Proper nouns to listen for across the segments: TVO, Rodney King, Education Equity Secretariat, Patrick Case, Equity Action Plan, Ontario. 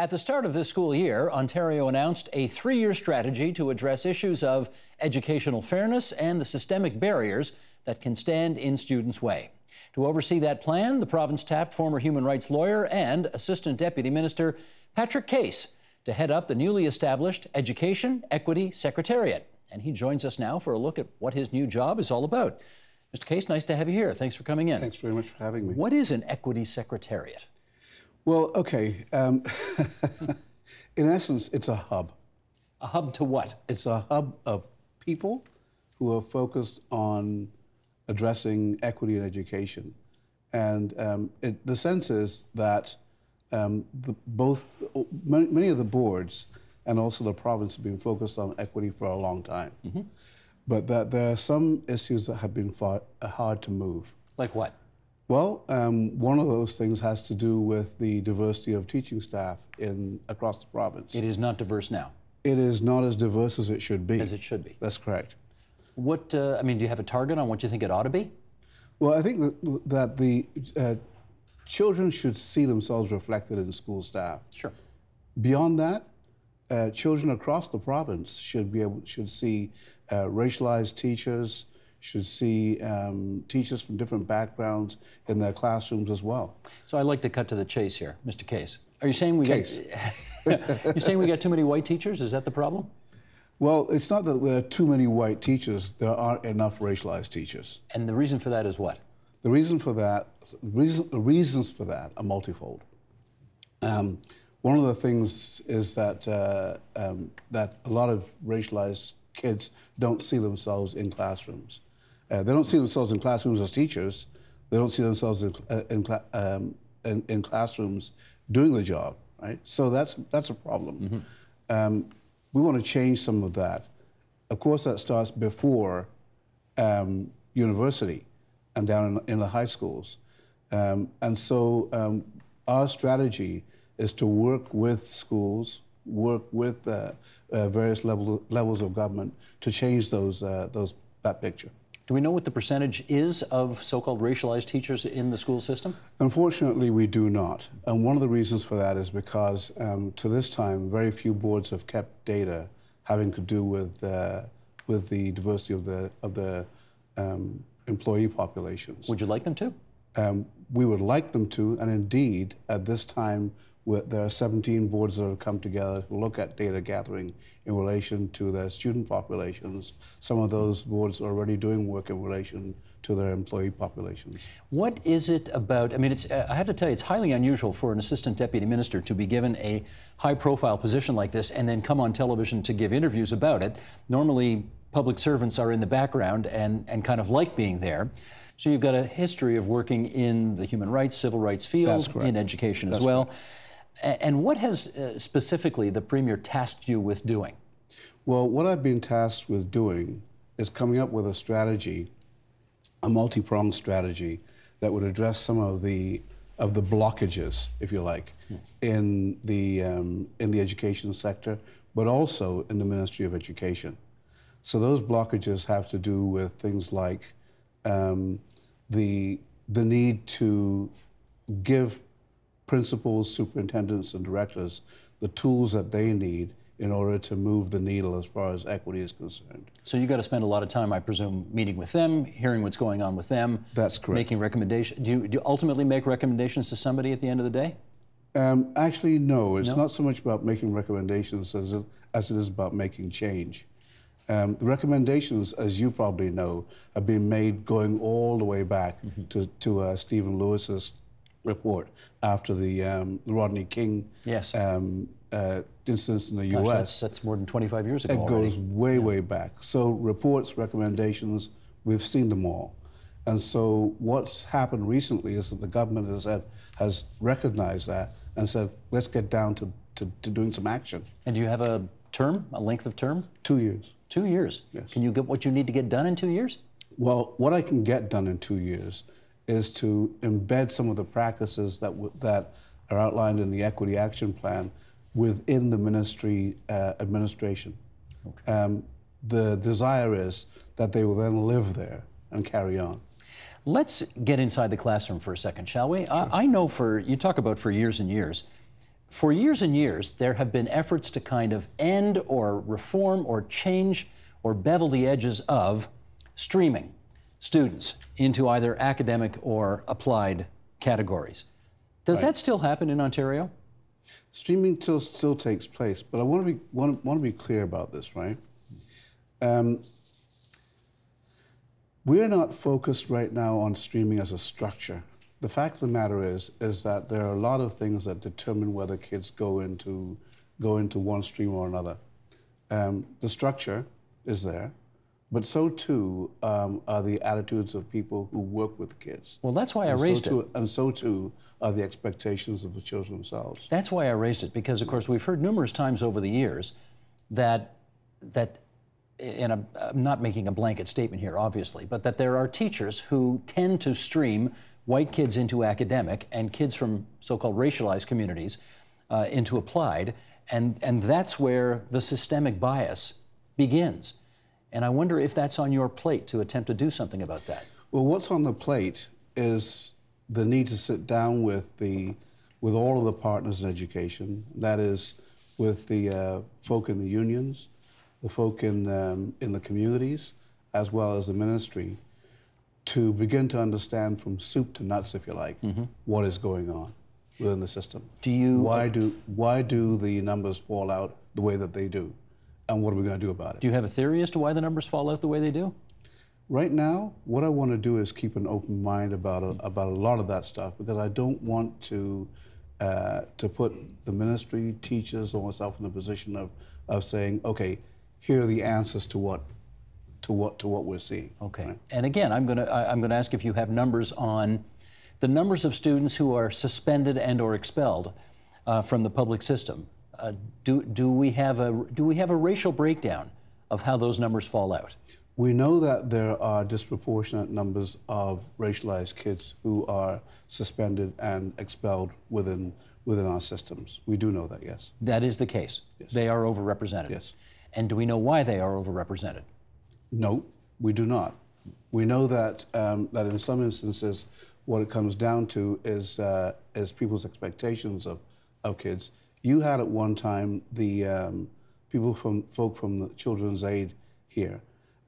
At the start of this school year, Ontario announced a three-year strategy to address issues of educational fairness and the systemic barriers that can stand in students' way. To oversee that plan, the province tapped former human rights lawyer and Assistant Deputy Minister Patrick Case to head up the newly established Education Equity Secretariat. And he joins us now for a look at what his new job is all about. Mr. Case, nice to have you here. Thanks for coming in. Thanks very much for having me. What is an Equity Secretariat? Well, okay. In essence, it's a hub. A hub to what? It's a hub of people who are focused on addressing equity in education. And the sense is that many of the boards and also the province have been focused on equity for a long time. Mm-hmm. But that there are some issues that have been hard to move. Like what? Well, one of those things has to do with the diversity of teaching staff across the province. It is not diverse now. It is not as diverse as it should be. As it should be. That's correct. What, I mean, do you have a target on what you think it ought to be? Well, I think that the children should see themselves reflected in school staff. Sure. Beyond that, children across the province should see racialized teachers, should see teachers from different backgrounds in their classrooms as well. So I'd like to cut to the chase here, Mr. Case. Are you saying we got too many white teachers? Is that the problem? Well, it's not that there are too many white teachers. There aren't enough racialized teachers. And the reason for that is what? The reason for that, the reasons for that are multifold. One of the things is that that a lot of racialized kids don't see themselves in classrooms. They don't see themselves in classrooms as teachers. They don't see themselves in classrooms doing the job, right? So that's a problem. Mm-hmm. We want to change some of that. Of course, that starts before university and down in the high schools. And so our strategy is to work with schools, work with various levels of government to change that picture. Do we know what the percentage is of so-called racialized teachers in the school system? Unfortunately, we do not. And one of the reasons for that is because to this time, very few boards have kept data having to do with the diversity of the employee populations. Would you like them to? We would like them to, and indeed, at this time, there are 17 boards that have come together to look at data gathering in relation to their student populations. Some of those boards are already doing work in relation to their employee populations. What is it about, I mean, I have to tell you, it's highly unusual for an assistant deputy minister to be given a high-profile position like this and then come on television to give interviews about it. Normally, public servants are in the background and kind of like being there. So you've got a history of working in the human rights, civil rights field, in education as well. And what has specifically the Premier tasked you with doing? Well, what I've been tasked with doing is coming up with a strategy, a multi-pronged strategy that would address some of the blockages, if you like, in the education sector, but also in the Ministry of Education. So those blockages have to do with things like the need to give principals, superintendents, and directors the tools that they need in order to move the needle as far as equity is concerned. So you've got to spend a lot of time, I presume, meeting with them, hearing what's going on with them. That's correct. Making recommendations. Do you ultimately make recommendations to somebody at the end of the day? Actually, no. It's not so much about making recommendations as it is about making change. The recommendations, as you probably know, have been made going all the way back to Stephen Lewis's report after the Rodney King incidents in the U.S. That's more than 25 years ago. It goes way back. So reports, recommendations, we've seen them all. And so what's happened recently is that the government has recognized that and said, let's get down to doing some action. And do you have a term, a length of term? 2 years. 2 years? Yes. Can you get what you need to get done in 2 years? Well, what I can get done in 2 years is to embed some of the practices that are outlined in the Equity Action Plan within the ministry administration. Okay. The desire is that they will then live there and carry on. Let's get inside the classroom for a second, shall we? Sure. I know you talk about for years and years, for years and years, there have been efforts to kind of end or reform or change or bevel the edges of streaming students into either academic or applied categories. Does that still happen in Ontario? Streaming still takes place, but I want to be clear about this, right? We're not focused right now on streaming as a structure. The fact of the matter is that there are a lot of things that determine whether kids go into one stream or another. The structure is there, but so too are the attitudes of people who work with kids. Well, that's why I raised it. And so too are the expectations of the children themselves. That's why I raised it, because of course we've heard numerous times over the years that and I'm not making a blanket statement here, obviously, but that there are teachers who tend to stream white kids into academic and kids from so-called racialized communities into applied, and that's where the systemic bias begins. And I wonder if that's on your plate to attempt to do something about that. Well, what's on the plate is the need to sit down with all of the partners in education, that is with the folk in the unions, the folk in the communities, as well as the ministry, to begin to understand from soup to nuts, if you like, what is going on within the system. Why do the numbers fall out the way that they do? And what are we going to do about it? Do you have a theory as to why the numbers fall out the way they do? Right now, what I want to do is keep an open mind about a lot of that stuff, because I don't want to put the ministry, teachers, or myself in the position of saying, okay, here are the answers to what we're seeing. Okay. Right? And again, I'm going to ask if you have numbers on the numbers of students who are suspended and or expelled from the public system. Do we have a racial breakdown of how those numbers fall out? We know that there are disproportionate numbers of racialized kids who are suspended and expelled within our systems. We do know that, yes. That is the case. Yes. They are overrepresented. Yes. And do we know why they are overrepresented? No, we do not. We know that that in some instances, what it comes down to is people's expectations of kids. You had at one time the folk from the Children's Aid here,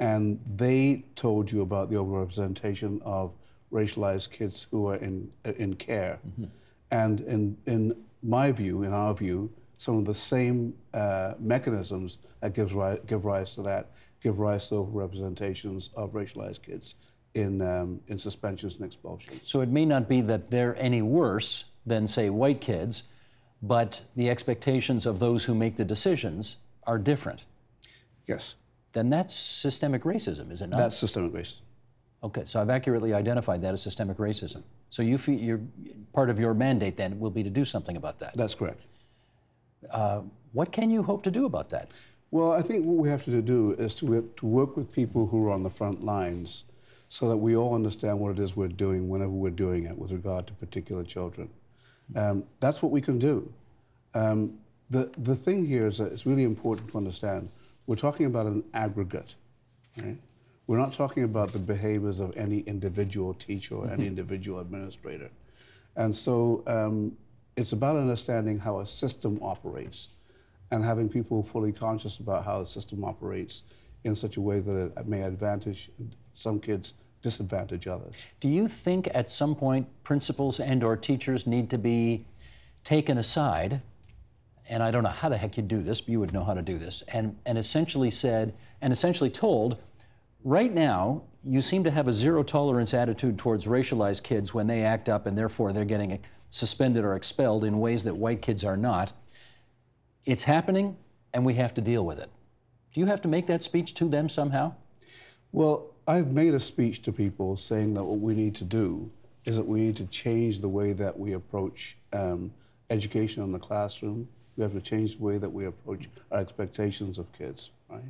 and they told you about the overrepresentation of racialized kids who are in care. And in my view, in our view, some of the same mechanisms that give rise to overrepresentations of racialized kids in suspensions and expulsions. So it may not be that they're any worse than, say, white kids, but the expectations of those who make the decisions are different. Yes. Then that's systemic racism, is it not? That's systemic racism. Okay, so I've accurately identified that as systemic racism. So you feel part of your mandate then will be to do something about that. That's correct. What can you hope to do about that? Well, I think what we have to do is to work with people who are on the front lines so that we all understand what it is we're doing whenever we're doing it with regard to particular children. That's what we can do. The thing here is that it's really important to understand we're talking about an aggregate, right? We're not talking about the behaviors of any individual teacher or any individual administrator. And so it's about understanding how a system operates and having people fully conscious about how the system operates in such a way that it may advantage some kids, disadvantage others. Do you think at some point principals and or teachers need to be taken aside, and I don't know how the heck you do this, but you would know how to do this, and essentially said, and essentially told, right now, you seem to have a zero-tolerance attitude towards racialized kids when they act up and therefore they're getting suspended or expelled in ways that white kids are not. It's happening, and we have to deal with it. Do you have to make that speech to them somehow? Well, I've made a speech to people saying that what we need to do is that we need to change the way that we approach education in the classroom. We have to change the way that we approach our expectations of kids, right?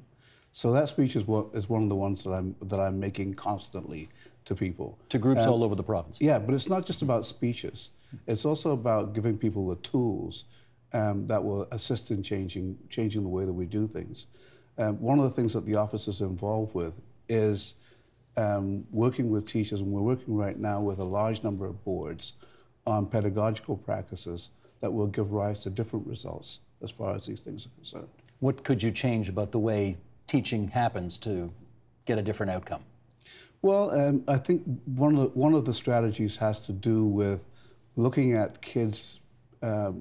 So that speech is one of the ones that I'm making constantly to people. To groups all over the province. Yeah, but it's not just about speeches. It's also about giving people the tools that will assist in changing the way that we do things. One of the things that the office is involved with is working with teachers, and we're working right now with a large number of boards on pedagogical practices that will give rise to different results as far as these things are concerned. What could you change about the way teaching happens to get a different outcome? Well, I think one of the strategies has to do with looking at kids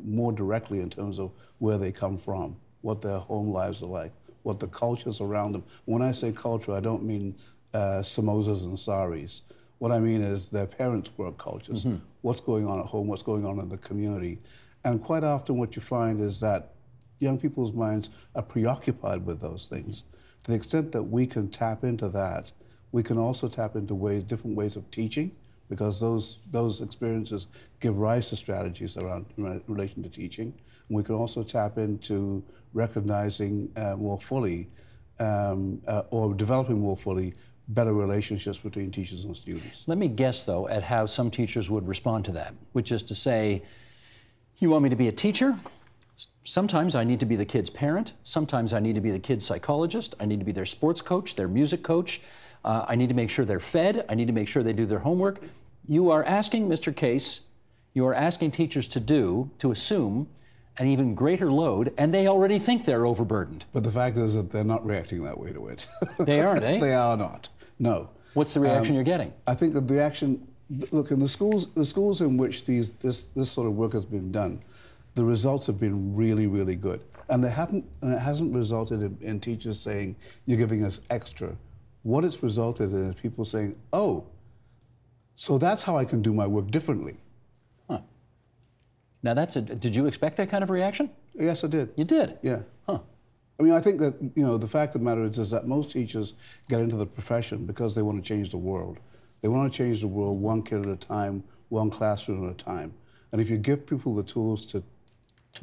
more directly in terms of where they come from, what their home lives are like, what the cultures around them. When I say culture, I don't mean samosas and saris. What I mean is their parents' work cultures, what's going on at home, what's going on in the community. And quite often what you find is that young people's minds are preoccupied with those things. To the extent that we can tap into that, we can also tap into different ways of teaching, because those experiences give rise to strategies around in relation to teaching. And we can also tap into recognizing more fully or developing more fully better relationships between teachers and students. Let me guess, though, at how some teachers would respond to that, which is to say, you want me to be a teacher? Sometimes I need to be the kid's parent. Sometimes I need to be the kid's psychologist. I need to be their sports coach, their music coach. I need to make sure they're fed. I need to make sure they do their homework. You are asking, Mr. Case, you are asking teachers to assume an even greater load, and they already think they're overburdened. But the fact is that they're not reacting that way to it. They aren't, eh? They are not, no. What's the reaction you're getting? I think that the reaction, look, in the schools in which this sort of work has been done, the results have been really, really good. And it hasn't resulted in teachers saying, you're giving us extra. What it's resulted in is people saying, oh, so that's how I can do my work differently. Huh. Now did you expect that kind of reaction? Yes, I did. You did? Yeah. Huh. I mean, I think that, you know, the fact of the matter is that most teachers get into the profession because they want to change the world. They want to change the world one kid at a time, one classroom at a time. And if you give people the tools to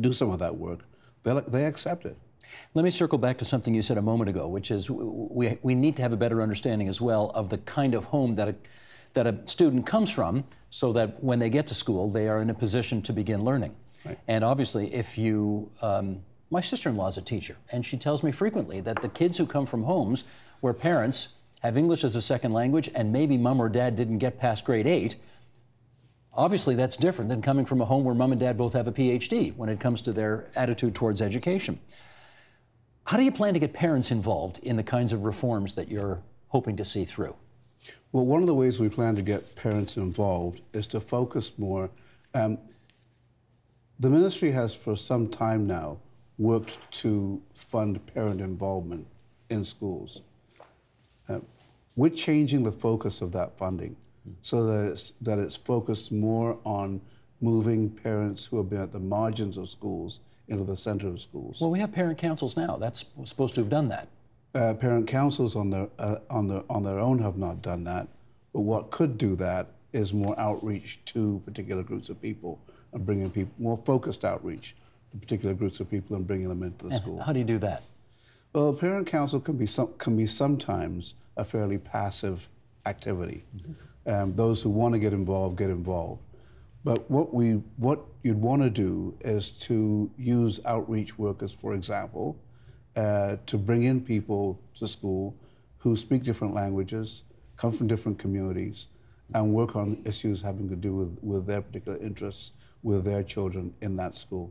do some of that work, they accept it. Let me circle back to something you said a moment ago, which is we need to have a better understanding as well of the kind of home that a student comes from, so that when they get to school, they are in a position to begin learning. Right. And obviously, if you, my sister-in-law is a teacher, and she tells me frequently that the kids who come from homes where parents have English as a second language and maybe mom or dad didn't get past grade 8, obviously, that's different than coming from a home where mom and dad both have a PhD when it comes to their attitude towards education. How do you plan to get parents involved in the kinds of reforms that you're hoping to see through? Well, one of the ways we plan to get parents involved is to focus more. The ministry has for some time now worked to fund parent involvement in schools. We're changing the focus of that funding so that it's focused more on moving parents who have been at the margins of schools into the center of schools. Well, we have parent councils now. That's supposed to have done that. Parent councils on their own have not done that. But what could do that is more outreach to particular groups of people and bringing people, more focused outreach to particular groups of people and bringing them into the school. How do you do that? Well, a parent council can be sometimes a fairly passive activity. Those who want to get involved, get involved. But what you'd want to do is to use outreach workers, for example, to bring in people to school who speak different languages, come from different communities, and work on issues having to do with their particular interests, with their children in that school.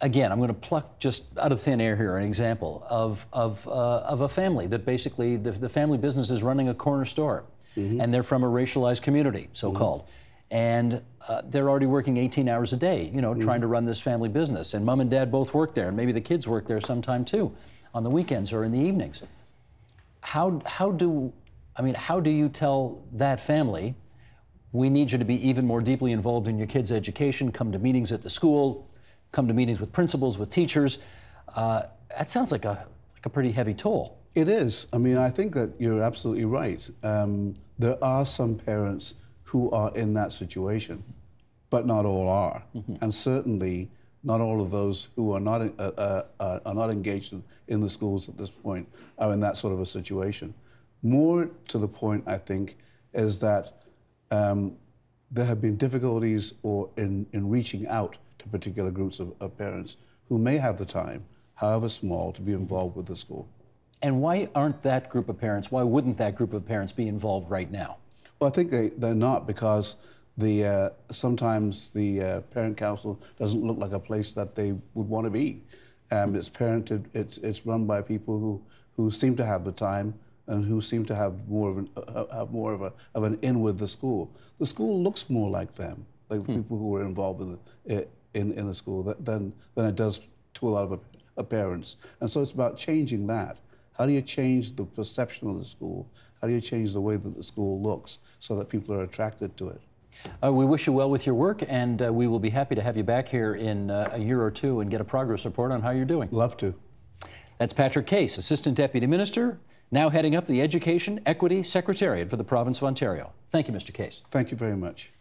Again, I'm going to pluck just out of thin air here an example of a family that basically the family business is running a corner store, and they're from a racialized community, so-called. And they're already working 18 hours a day, you know, trying to run this family business. And mom and dad both work there, and maybe the kids work there sometime too, on the weekends or in the evenings. How do you tell that family, we need you to be even more deeply involved in your kids' education, come to meetings at the school, come to meetings with principals, with teachers? That sounds like a pretty heavy toll. It is. I mean, I think that you're absolutely right. There are some parents who are in that situation, but not all are. And certainly not all of those who are not engaged in the schools at this point are in that sort of a situation. More to the point, I think, is that there have been difficulties in reaching out to particular groups of parents who may have the time, however small, to be involved with the school. And why wouldn't that group of parents be involved right now? Well, I think they're not, because the sometimes the parent council doesn't look like a place that they would want to be. It's parented, it's run by people who seem to have the time and who seem to have more of an of an in with the school. The school looks more like them, like the people who are involved in the in the school than it does to a lot of parents. And so it's about changing that. How do you change the perception of the school? How do you change the way that the school looks so that people are attracted to it? We wish you well with your work, and we will be happy to have you back here in a year or two and get a progress report on how you're doing. Love to. That's Patrick Case, Assistant Deputy Minister, now heading up the Education Equity Secretariat for the Province of Ontario. Thank you, Mr. Case. Thank you very much.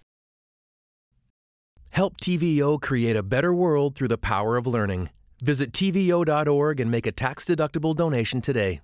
Help TVO create a better world through the power of learning. Visit tvo.org and make a tax-deductible donation today.